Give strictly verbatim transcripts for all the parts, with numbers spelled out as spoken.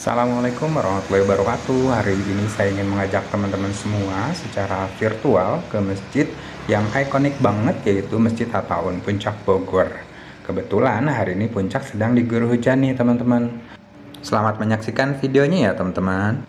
Assalamualaikum warahmatullahi wabarakatuh. Hari ini saya ingin mengajak teman-teman semua secara virtual ke masjid yang ikonik banget, yaitu Masjid Atta'awun Puncak Bogor. Kebetulan hari ini Puncak sedang diguyur hujan nih teman-teman. Selamat menyaksikan videonya ya teman-teman.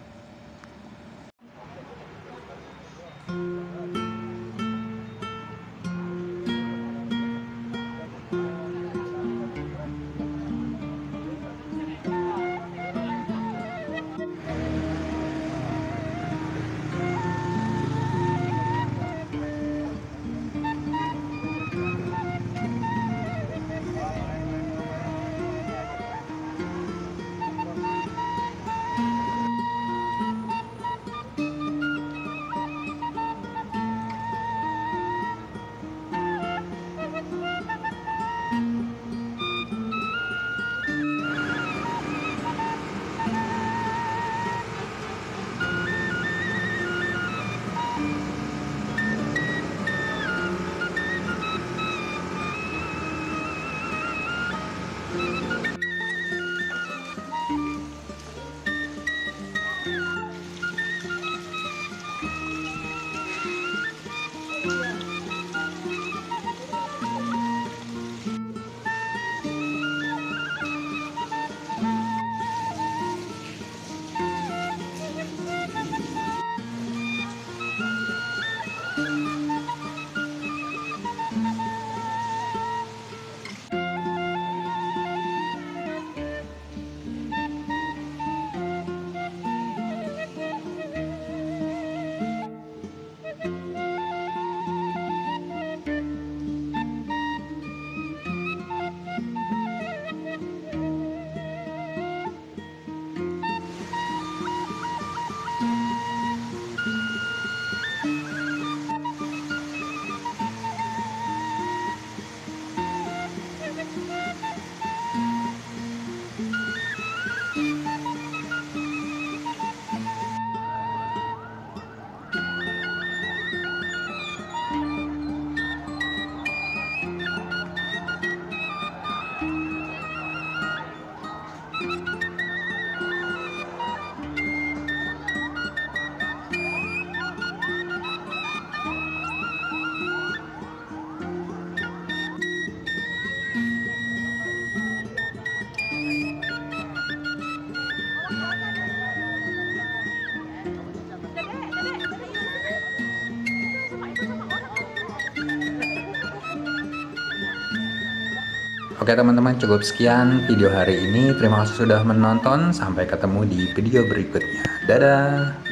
Oke teman-teman, cukup sekian video hari ini. Terima kasih sudah menonton. Sampai ketemu di video berikutnya. Dadah!